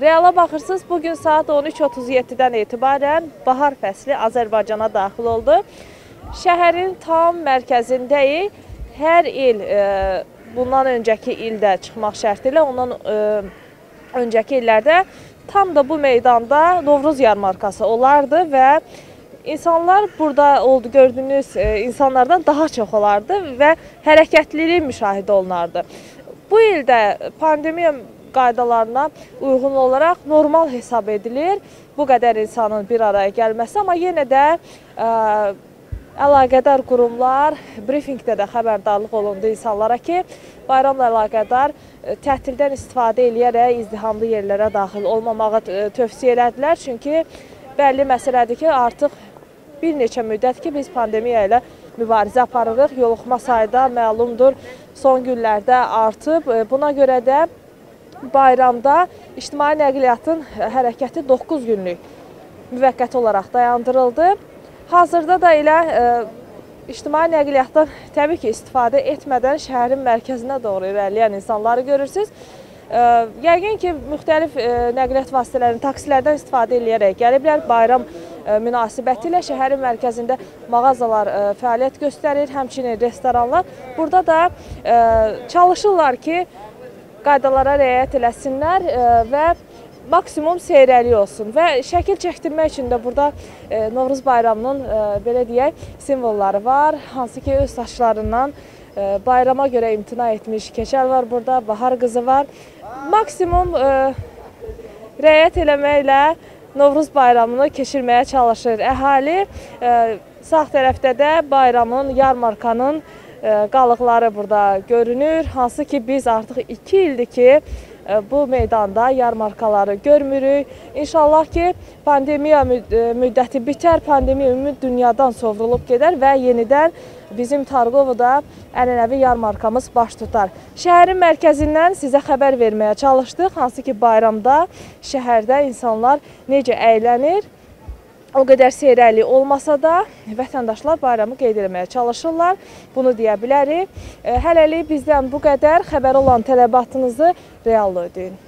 Reala baxırsınız, bugün saat 13:37-dən etibarən bahar fəsli Azərbaycana daxil oldu. Şəhərin tam mərkəzindəyik. Hər il bundan öncəki ildə çıxmaq şərti ilə, ondan öncəki illərdə tam da bu meydanda Novruz Yarmarkası olardı və İnsanlar burada oldu, gördüğünüz insanlardan daha çok olardı ve hareketliliği müşahede olunardı. Bu ilde pandemiya qaydalarına uyğun olarak normal hesab edilir. Bu kadar insanın bir araya gelmesi, ama yine de əlaqədar qurumlar briefingdə də xəbərdarlıq olundu insanlara ki, bayramla əlaqədar tətildən istifadə edərək izdihamlı yerlərə daxil olmamağı tövsiyə elədilər. Çünki bəlli məsələdir ki, artıq bir neçə müddət ki, biz pandemiya ilə mübarizə aparırıq. Yoluxma sayı da məlumdur, son günlərdə artıb. Buna görə də bayramda ictimai nəqliyyatın hərəkəti 9 günlük müvəqqəti olaraq dayandırıldı. Hazırda da elə ictimai nəqliyyatdan təbii ki, istifadə etmədən şəhərin mərkəzinə doğru irəliləyən insanları görürsünüz. Yəqin ki, müxtəlif nəqliyyat vasitələrinin, taksilərdən istifadə edərək gəliblər. Bayram münasibəti ilə şəhərin mərkəzində mağazalar fəaliyyət göstərir, həmçinin restoranlar. Burada da çalışırlar ki, qaydalara riayət eləsinlər və maksimum seyrəli olsun. Və şəkil çəkdirmək üçün də burada Novruz bayramının belə deyək, simvolları var, hansı ki, öz saçlarından bayrama göre imtina etmiş keçər var burada, bahar qızı var. Maksimum rəyət eləməklə Novruz bayramını keçirməyə çalışır əhali. Sağ tərəfdə də bayramın, yarmarkanın qalıqları burada görünür. Hansı ki, biz artıq 2 ildir ki, bu meydanda yarmarkaları görmürük. İnşallah ki, pandemiya müddəti bitər, pandemiya ümumi dünyadan sovrulub gedər və yenidən bizim Tarğovuda ənənəvi yarmarkamız baş tutar. Şəhərin mərkəzindən sizə xəbər verməyə çalışdıq. Hansı ki, bayramda şəhərdə insanlar necə əylənir, o qədər seyrəli olmasa da vətəndaşlar bayramı qeyd etməyə çalışırlar. Bunu deyə bilərik. Hələlik bizdən bu qədər. Xəbər olan tələbatınızı realla ödəyin.